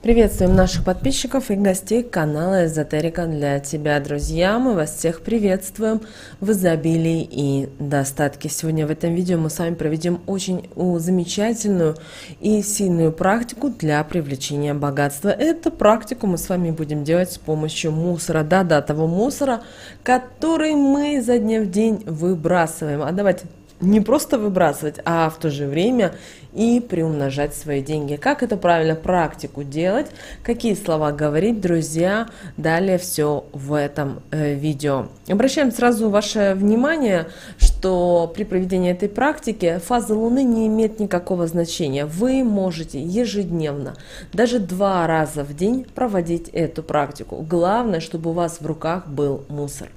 Приветствуем наших подписчиков и гостей канала Эзотерика для тебя, друзья. Мы вас всех приветствуем в изобилии и достатке. Сегодня в этом видео мы с вами проведем очень замечательную и сильную практику для привлечения богатства. Эту практику мы с вами будем делать с помощью мусора, да, того мусора, который мы изо дня в день выбрасываем. А давайте не просто выбрасывать, а в то же время и приумножать свои деньги. Как это правильно практику делать, какие слова говорить, друзья, далее все в этом видео. Обращаем сразу ваше внимание, что при проведении этой практики фаза Луны не имеет никакого значения. Вы можете ежедневно, даже 2 раза в день проводить эту практику. Главное, чтобы у вас в руках был мусор.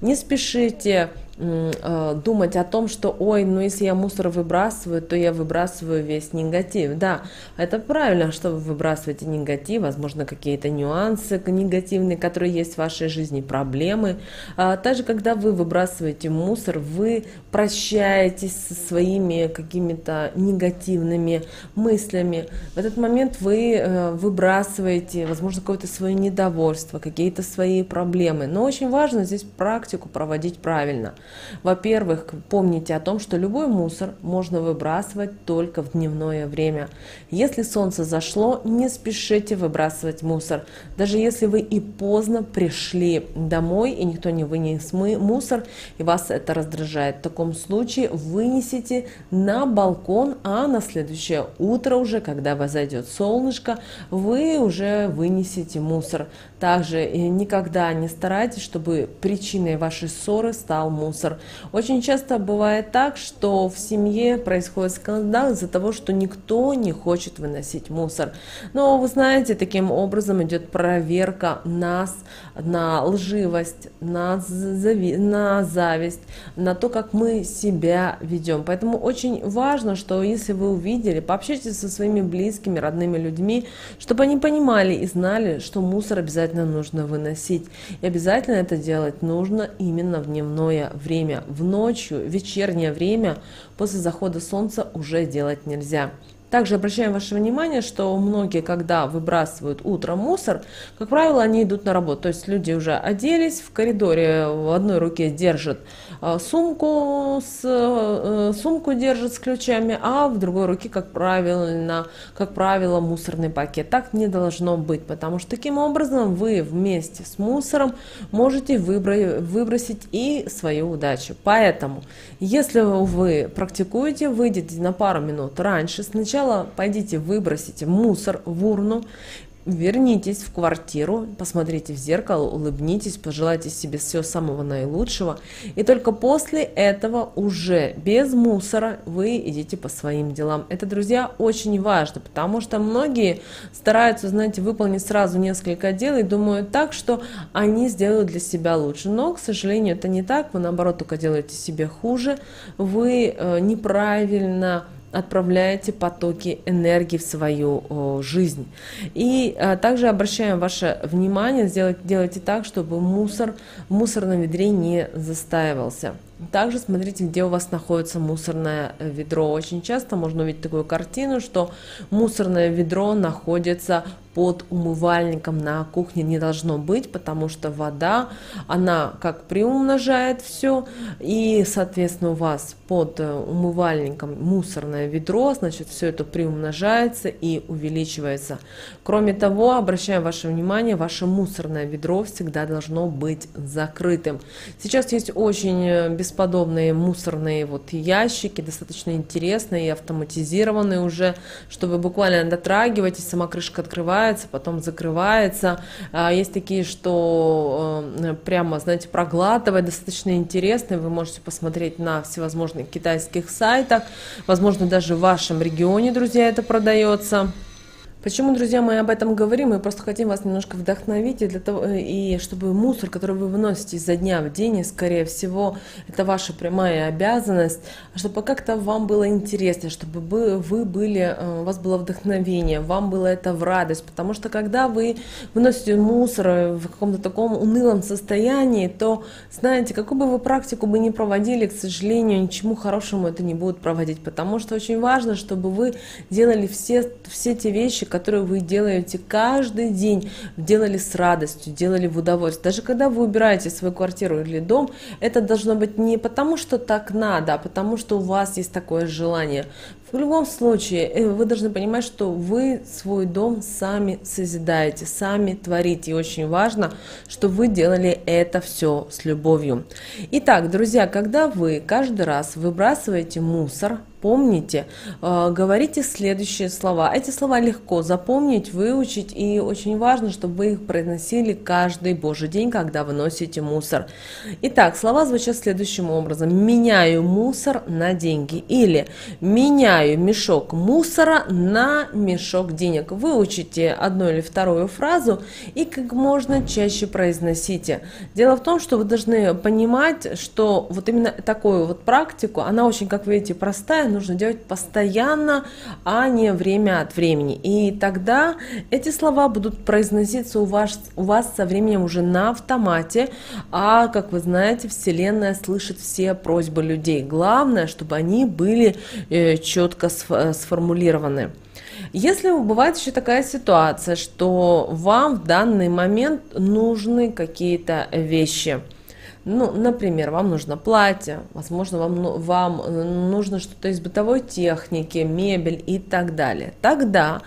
Не спешите думать о том, что ой, ну если я мусор выбрасываю, то я выбрасываю весь негатив. Да, это правильно, что вы выбрасываете негатив, возможно, какие-то нюансы негативные, которые есть в вашей жизни, проблемы. Также, когда вы выбрасываете мусор, вы прощаетесь со своими какими-то негативными мыслями. В этот момент вы выбрасываете, возможно, какое-то свое недовольство, какие-то свои проблемы. Но очень важно здесь практику проводить правильно. Во-первых, помните о том, что любой мусор можно выбрасывать только в дневное время. Если солнце зашло, не спешите выбрасывать мусор. Даже если вы и поздно пришли домой, и никто не вынес мусор, и вас это раздражает, в таком случае вынесите на балкон, а на следующее утро уже, когда возойдет солнышко, вы уже вынесете мусор. Также никогда не старайтесь, чтобы причиной вашей ссоры стал мусор. Очень часто бывает так, что в семье происходит скандал из-за того, что никто не хочет выносить мусор. Но вы знаете, таким образом идет проверка нас на лживость, на зависть, на то, как мы себя ведем. Поэтому очень важно, что если вы увидели, пообщайтесь со своими близкими, родными людьми, чтобы они понимали и знали, что мусор обязательно нужно выносить. И обязательно это делать нужно именно в дневное время. В ночью, вечернее время, после захода солнца уже делать нельзя. Также обращаем ваше внимание, что многие, когда выбрасывают утром мусор, как правило, они идут на работу. То есть люди уже оделись, в коридоре в одной руке держат сумку держат с ключами, а в другой руке, как правило, мусорный пакет. Так не должно быть, потому что таким образом вы вместе с мусором можете выбросить и свою удачу. Поэтому, если вы практикуете, выйдите на пару минут раньше, сначала пойдите выбросите мусор в урну, вернитесь в квартиру, посмотрите в зеркало, улыбнитесь, пожелайте себе всего самого наилучшего. И только после этого уже без мусора вы идите по своим делам. Это, друзья, очень важно, потому что многие стараются, знаете, выполнить сразу несколько дел и думают так, что они сделают для себя лучше. Но, к сожалению, это не так. Вы, наоборот, только делаете себе хуже. Вы неправильно отправляете потоки энергии в свою жизнь. И также обращаем ваше внимание, делайте так, чтобы мусор в мусорном ведре не застаивался. Также смотрите, где у вас находится мусорное ведро. Очень часто можно увидеть такую картину, что мусорное ведро находится под умывальником на кухне. Не должно быть, потому что вода, она как приумножает все, и, соответственно, у вас под умывальником мусорное ведро, значит, все это приумножается и увеличивается. Кроме того, обращаем ваше внимание, ваше мусорное ведро всегда должно быть закрытым. Сейчас есть очень бесподобные мусорные ящики, достаточно интересные и автоматизированные уже, что вы буквально дотрагиваетесь, сама крышка открывается, потом закрывается. Есть такие, что прямо, знаете, проглатывает, достаточно интересные. Вы можете посмотреть на всевозможных китайских сайтах, возможно, даже в вашем регионе, друзья, это продается. Почему, друзья мои, об этом говорим? Мы просто хотим вас немножко вдохновить, и чтобы мусор, который вы выносите изо дня в день, и, скорее всего, это ваша прямая обязанность, чтобы как-то вам было интересно, чтобы у вас было вдохновение, вам было это в радость. Потому что, когда вы выносите мусор в каком-то таком унылом состоянии, то, знаете, какую бы вы практику бы ни проводили, к сожалению, ничему хорошему это не будет проводить. Потому что очень важно, чтобы вы делали все те вещи, которые вы делаете каждый день, делали с радостью, делали в удовольствие. Даже когда вы убираете свою квартиру или дом, это должно быть не потому, что так надо, а потому, что у вас есть такое желание. В любом случае, вы должны понимать, что вы свой дом сами созидаете, сами творите. И очень важно, что вы делали это все с любовью. Итак, друзья, когда вы каждый раз выбрасываете мусор, помните, говорите следующие слова. Эти слова легко запомнить, выучить, и очень важно, чтобы вы их произносили каждый божий день, когда вы носите мусор. Итак, слова звучат следующим образом. Меняю мусор на деньги. Или меняю мешок мусора на мешок денег. Выучите одну или вторую фразу и как можно чаще произносите. Дело в том, что вы должны понимать, что вот именно такую вот практику, она очень, как видите, простая, нужно делать постоянно, а не время от времени. И тогда эти слова будут произноситься у вас со временем уже на автомате. А, как вы знаете, Вселенная слышит все просьбы людей. Главное, чтобы они были четко сформулированы. Если бывает еще такая ситуация, что вам в данный момент нужны какие-то вещи. Ну, например, вам нужно платье, возможно, вам нужно что-то из бытовой техники, мебель и так далее. Тогда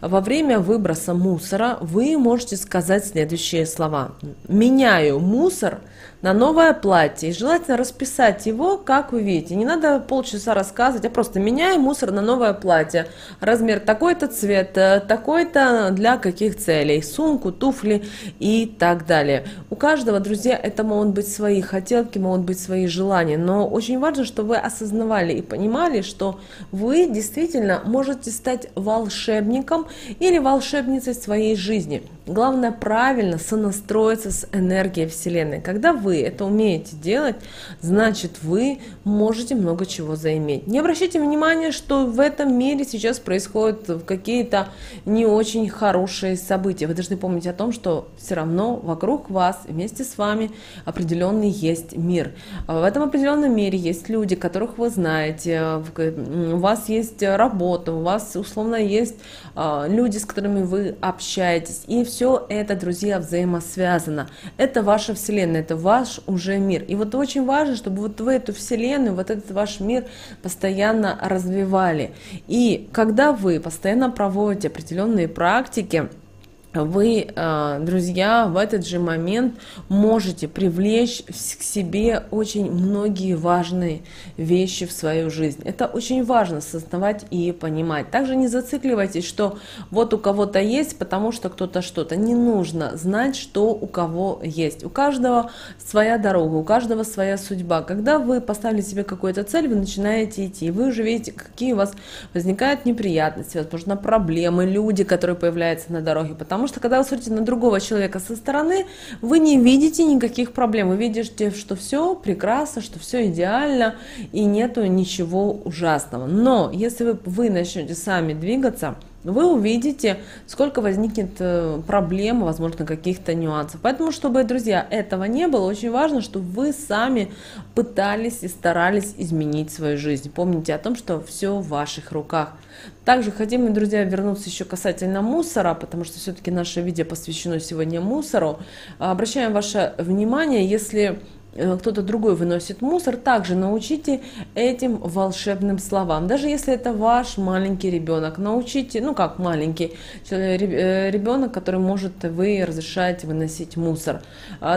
во время выброса мусора вы можете сказать следующие слова. Меняю мусор на новое платье. И желательно расписать его, как вы видите. Не надо полчаса рассказывать, а просто меняю мусор на новое платье. Размер такой-то, цвет такой-то, для каких целей. Сумку, туфли и так далее. У каждого, друзья, это могут быть свои хотелки, могут быть свои желания. Но очень важно, что вы осознавали и понимали, что вы действительно можете стать волшебником или волшебницей своей жизни. Главное правильно сонастроиться с энергией Вселенной. Когда вы это умеете делать, значит, вы можете много чего заиметь. Не обращайте внимания, что в этом мире сейчас происходят какие-то не очень хорошие события. Вы должны помнить о том, что все равно вокруг вас, вместе с вами определенный есть мир. В этом определенном мире есть люди, которых вы знаете, у вас есть работа, у вас условно есть люди, с которыми вы общаетесь. И все это, друзья, взаимосвязано. Это ваша вселенная, это ваш уже мир. И вот очень важно, чтобы вот в эту вселенную, вот этот ваш мир постоянно развивали. И когда вы постоянно проводите определенные практики, вы, друзья, в этот же момент можете привлечь к себе очень многие важные вещи в свою жизнь. Это очень важно осознавать и понимать. Также не зацикливайтесь, что вот у кого-то есть, потому что кто-то что-то. Не нужно знать, что у кого есть. У каждого своя дорога, у каждого своя судьба. Когда вы поставили себе какую-то цель, вы начинаете идти, и вы уже видите, какие у вас возникают неприятности, возможно, проблемы, люди, которые появляются на дороге, потому что когда вы смотрите на другого человека со стороны, вы не видите никаких проблем, вы видите, что все прекрасно, что все идеально и нету ничего ужасного. Но если вы начнете сами двигаться, вы увидите, сколько возникнет проблем, возможно, каких-то нюансов. Поэтому, чтобы, друзья, этого не было, очень важно, чтобы вы сами пытались и старались изменить свою жизнь. Помните о том, что все в ваших руках. Также хотим мы, друзья, вернуться еще касательно мусора, потому что все-таки наше видео посвящено сегодня мусору. Обращаем ваше внимание, если кто-то другой выносит мусор, также научите этим волшебным словам. Даже если это ваш маленький ребенок, научите, ну как маленький ребенок, который может вы разрешать выносить мусор.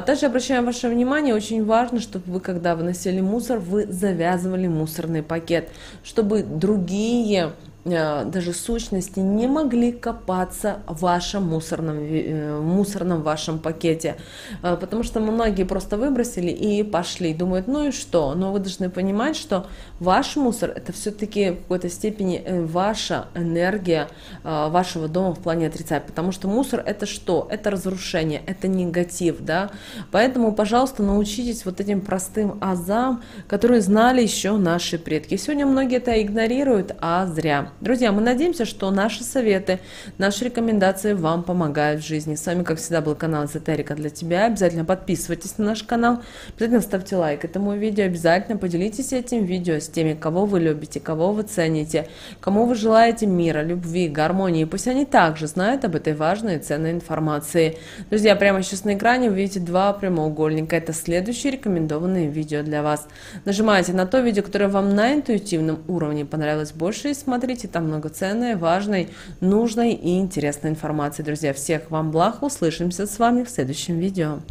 Также обращаем ваше внимание, очень важно, чтобы вы, когда выносили мусор, вы завязывали мусорный пакет, чтобы другие даже сущности не могли копаться в вашем мусорном вашем пакете, потому что многие просто выбросили и пошли, думают, ну и что? Но вы должны понимать, что ваш мусор — это все-таки в какой-то степени ваша энергия вашего дома в плане отрицать, потому что мусор — это что? Это разрушение, это негатив, да? Поэтому, пожалуйста, научитесь вот этим простым азам, которые знали еще наши предки. Сегодня многие это игнорируют, а зря. Друзья, мы надеемся, что наши советы, наши рекомендации вам помогают в жизни. С вами, как всегда, был канал Эзотерика для тебя. Обязательно подписывайтесь на наш канал, обязательно ставьте лайк этому видео, обязательно поделитесь этим видео с теми, кого вы любите, кого вы цените, кому вы желаете мира, любви, гармонии. Пусть они также знают об этой важной и ценной информации. Друзья, прямо сейчас на экране вы видите два прямоугольника. Это следующие рекомендованные видео для вас. Нажимаете на то видео, которое вам на интуитивном уровне понравилось больше, и смотрите, там много ценной, важной, нужной и интересной информации. Друзья, всех вам благ, услышимся с вами в следующем видео.